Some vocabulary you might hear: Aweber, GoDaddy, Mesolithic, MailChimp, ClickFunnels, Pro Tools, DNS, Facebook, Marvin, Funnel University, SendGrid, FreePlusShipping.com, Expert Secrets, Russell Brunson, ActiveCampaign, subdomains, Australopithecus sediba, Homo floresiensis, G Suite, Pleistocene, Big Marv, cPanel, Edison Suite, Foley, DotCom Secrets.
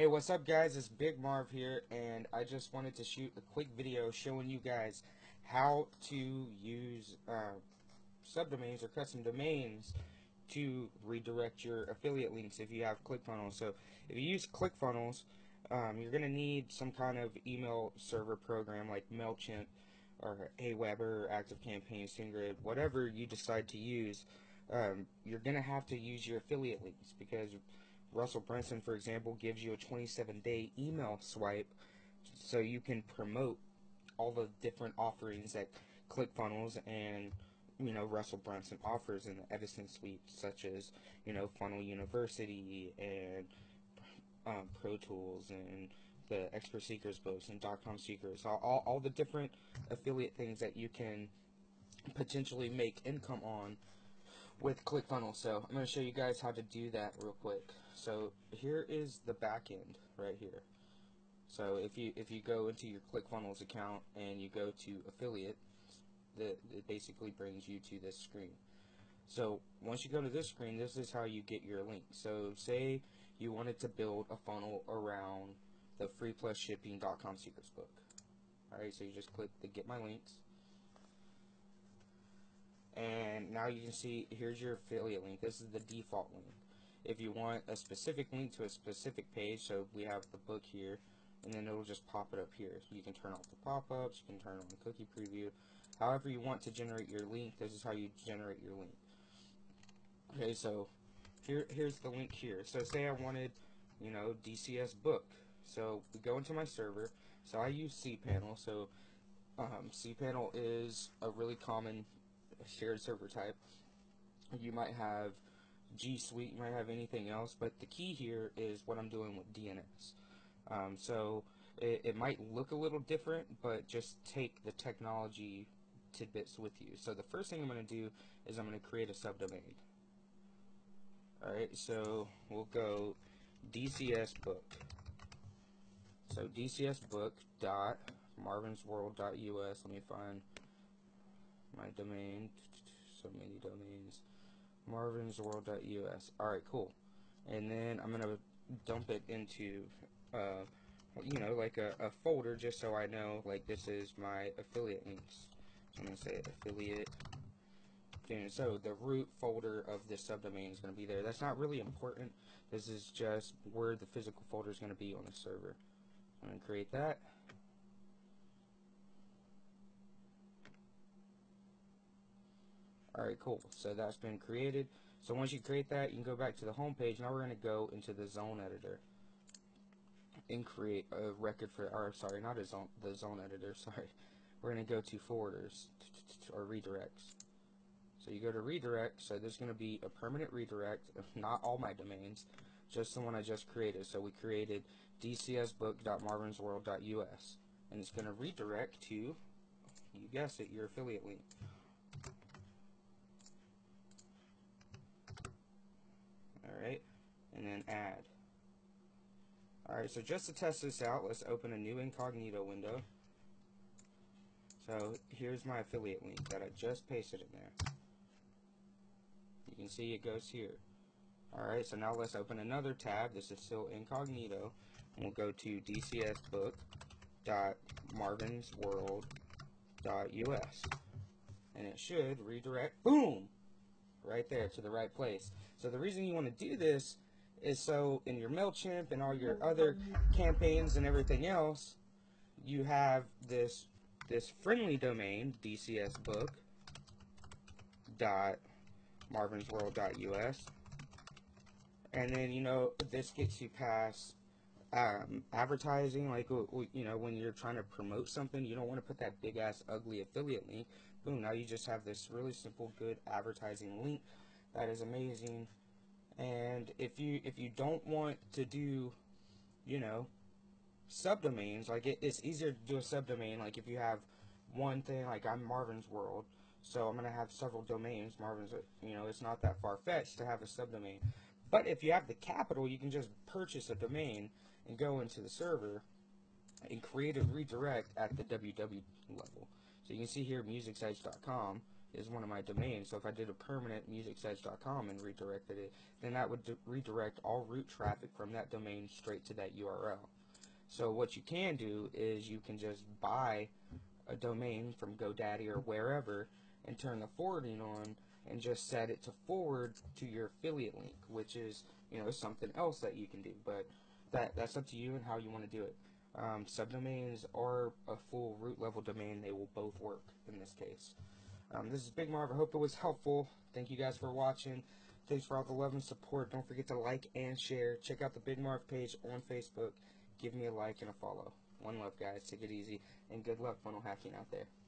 Hey, what's up guys, it's Big Marv here, and I just wanted to shoot a quick video showing you guys how to use subdomains or custom domains to redirect your affiliate links if you have ClickFunnels. So if you use ClickFunnels, you're going to need some kind of email server program like MailChimp or Aweber, ActiveCampaign, SendGrid, whatever you decide to use. You're going to have to use your affiliate links because Russell Brunson, for example, gives you a 27-day email swipe so you can promote all the different offerings that ClickFunnels and, you know, Russell Brunson offers in the Edison Suite, such as, you know, Funnel University and Pro Tools and the Expert Secrets books and DotCom Secrets, all the different affiliate things that you can potentially make income on with ClickFunnels. So I'm going to show you guys how to do that real quick. So here is the back end right here. So if you go into your ClickFunnels account and you go to affiliate, it basically brings you to this screen. So once you go to this screen, this is how you get your link. So say you wanted to build a funnel around the FreePlusShipping.com secrets book. Alright, so you just click the Get My Links. And now you can see here's your affiliate link. This is the default link. If you want a specific link to a specific page, so we have the book here, and then it'll just pop it up here. You can turn off the pop-ups, you can turn on the cookie preview. However you want to generate your link, this is how you generate your link. Okay, so here's the link here. So say I wanted, you know, DCS book. So we go into my server. So I use cPanel. So cPanel is a really common shared server type. You might have G Suite, you might have anything else, but the key here is what I'm doing with DNS. So it might look a little different, but just take the technology tidbits with you. So the first thing I'm going to do is I'm going to create a subdomain. Alright, so we'll go DCS book. So dcsbook.marvinsworld.us. Let me find my domain, so many domains, marvinsworld.us. Alright, cool. And then I'm going to dump it into, you know, like a folder, just so I know, like, this is my affiliate links. So I'm going to say affiliate. And so the root folder of this subdomain is going to be there. That's not really important. This is just where the physical folder is going to be on the server. I'm going to create that. Alright, cool. So that's been created. So once you create that, you can go back to the home page. Now we're going to go into the zone editor and create a record for, or sorry, not a zone, the zone editor, sorry. We're going to go to forwarders or redirects. So you go to redirect. So there's going to be a permanent redirect of not all my domains, just the one I just created. So we created dcsbook.marvinsworld.us, and it's going to redirect to, you guessed it, your affiliate link. Alright, and then add. Alright, so just to test this out, let's open a new incognito window. So here's my affiliate link that I just pasted in there. You can see it goes here. Alright, so now let's open another tab. This is still incognito. And we'll go to dcsbook.marvinsworld.us. And it should redirect, boom, right there to the right place. So the reason you want to do this is so in your MailChimp and all your other campaigns and everything else, you have this friendly domain, dcsbook.marvinsworld.us, and then, you know, this gets you past advertising. Like, you know, when you're trying to promote something, you don't want to put that big ass ugly affiliate link. Boom, now you just have this really simple good advertising link that is amazing. And if you don't want to do, you know, subdomains, like it's easier to do a subdomain. Like if you have one thing, like I'm Marvin's World, so I'm gonna have several domains, Marvin's, you know, it's not that far-fetched to have a subdomain. But if you have the capital, you can just purchase a domain and go into the server and create a redirect at the www level. So you can see here, musicsites.com. is one of my domains. So if I did a permanent musicsays.com and redirected it, then that would redirect all route traffic from that domain straight to that URL. So what you can do is you can just buy a domain from GoDaddy or wherever and turn the forwarding on and just set it to forward to your affiliate link, which is, you know, something else that you can do, but that's up to you and how you want to do it. Subdomains or a full root level domain, they will both work in this case. This is Big Marv. I hope it was helpful. Thank you guys for watching. Thanks for all the love and support. Don't forget to like and share. Check out the Big Marv page on Facebook. Give me a like and a follow. One love, guys. Take it easy, and good luck funnel hacking out there.